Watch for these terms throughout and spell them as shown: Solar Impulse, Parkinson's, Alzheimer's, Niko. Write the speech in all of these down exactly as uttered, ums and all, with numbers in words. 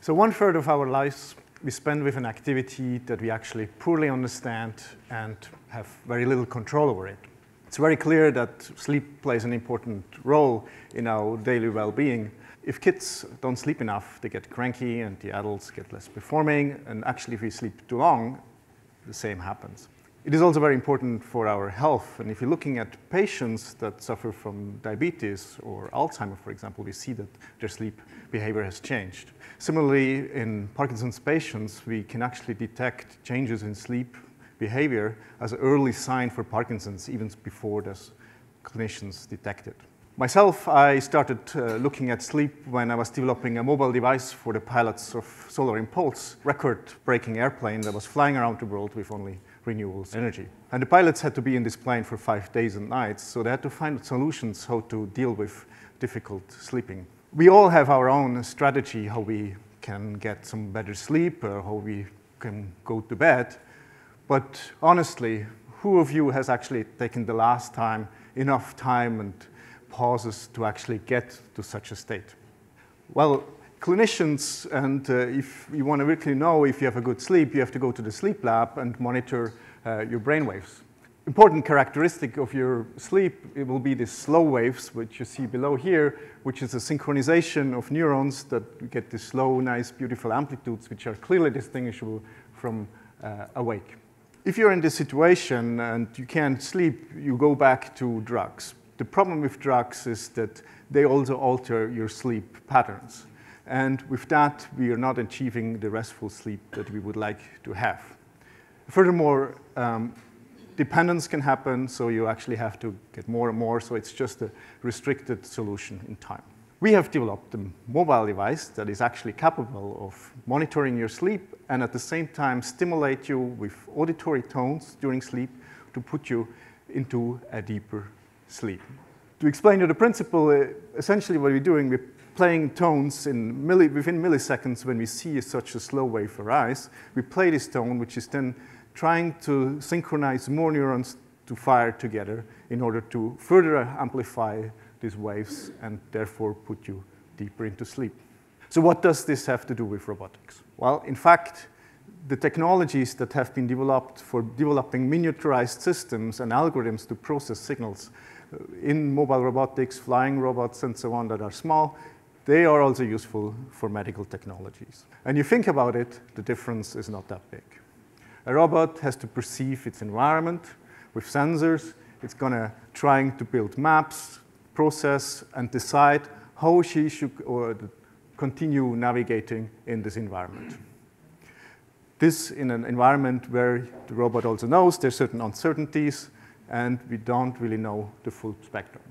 So one third of our lives we spend with an activity that we actually poorly understand and have very little control over it. It's very clear that sleep plays an important role in our daily well-being. If kids don't sleep enough, they get cranky and the adults get less performing, and actually if we sleep too long, the same happens. It is also very important for our health, and if you're looking at patients that suffer from diabetes or Alzheimer's, for example, we see that their sleep behavior has changed. Similarly, in Parkinson's patients, we can actually detect changes in sleep behavior as an early sign for Parkinson's, even before those clinicians detect it. Myself, I started uh, looking at sleep when I was developing a mobile device for the pilots of Solar Impulse, record-breaking airplane that was flying around the world with only renewable energy. And the pilots had to be in this plane for five days and nights, so they had to find solutions how to deal with difficult sleeping. We all have our own strategy, how we can get some better sleep, or how we can go to bed. But honestly, who of you has actually taken the last time enough time and pauses to actually get to such a state? Well, clinicians, and uh, if you want to really know if you have a good sleep, you have to go to the sleep lab and monitor uh, your brain waves. Important characteristic of your sleep, it will be the slow waves, which you see below here, which is a synchronization of neurons that get the slow, nice, beautiful amplitudes, which are clearly distinguishable from uh, awake. If you're in this situation and you can't sleep, you go back to drugs. The problem with drugs is that they also alter your sleep patterns. And with that, we are not achieving the restful sleep that we would like to have. Furthermore, um, dependence can happen, so you actually have to get more and more, so it's just a restricted solution in time. We have developed a mobile device that is actually capable of monitoring your sleep and at the same time stimulate you with auditory tones during sleep to put you into a deeper sleep. To explain you the principle, essentially what we're doing, we're playing tones in milli within milliseconds when we see such a slow wave arise. We play this tone, which is then trying to synchronize more neurons to fire together in order to further amplify these waves and therefore put you deeper into sleep. So what does this have to do with robotics? Well, in fact, the technologies that have been developed for developing miniaturized systems and algorithms to process signals in mobile robotics, flying robots, and so on that are small, they are also useful for medical technologies. And you think about it, the difference is not that big. A robot has to perceive its environment with sensors. It's gonna trying to build maps, process, and decide how she should or continue navigating in this environment. This in an environment where the robot also knows there's certain uncertainties, and we don't really know the full spectrum.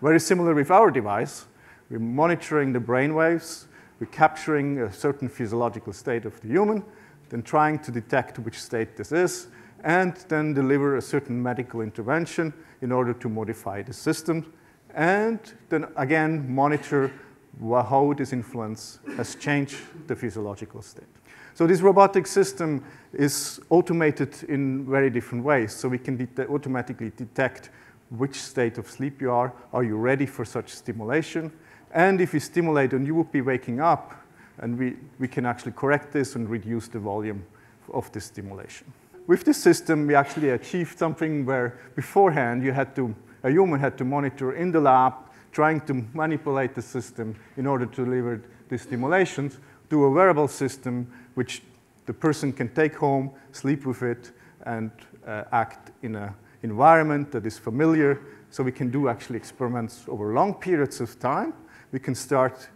Very similar with our device, we're monitoring the brain waves, we're capturing a certain physiological state of the human, then trying to detect which state this is, and then deliver a certain medical intervention in order to modify the system, and then again monitor how this influence has changed the physiological state. So this robotic system is automated in very different ways. So we can det- automatically detect which state of sleep you are, are you ready for such stimulation, and if you stimulate and you would be waking up, and we, we can actually correct this and reduce the volume of this stimulation. With this system, we actually achieved something where beforehand you had to, a human had to monitor in the lab, trying to manipulate the system in order to deliver the stimulations to a wearable system which the person can take home, sleep with it, and uh, act in an environment that is familiar. So we can do actually experiments over long periods of time. We can start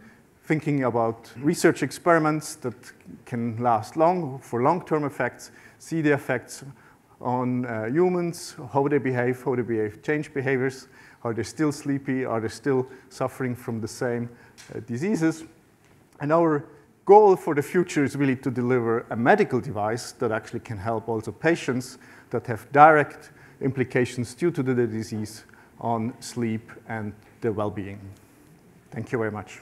thinking about research experiments that can last long, for long-term effects, see the effects on uh, humans, how they behave, how they behave, change behaviors, are they still sleepy, are they still suffering from the same uh, diseases. And our goal for the future is really to deliver a medical device that actually can help also patients that have direct implications due to the disease on sleep and their well-being. Thank you very much.